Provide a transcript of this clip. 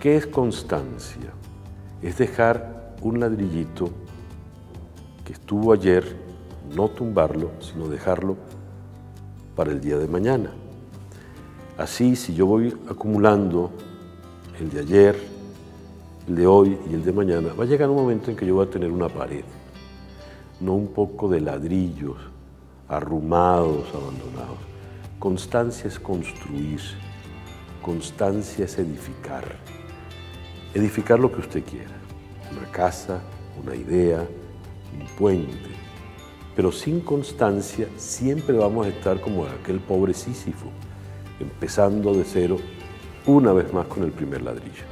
¿Qué es constancia? Es dejar un ladrillito que estuvo ayer, no tumbarlo, sino dejarlo para el día de mañana. Así, si yo voy acumulando el de ayer, el de hoy y el de mañana, va a llegar un momento en que yo voy a tener una pared, no un poco de ladrillos arrumados, abandonados. Constancia es construir, constancia es edificar. Edificar lo que usted quiera, una casa, una idea, un puente. Pero sin constancia siempre vamos a estar como aquel pobre Sísifo, empezando de cero, una vez más con el primer ladrillo.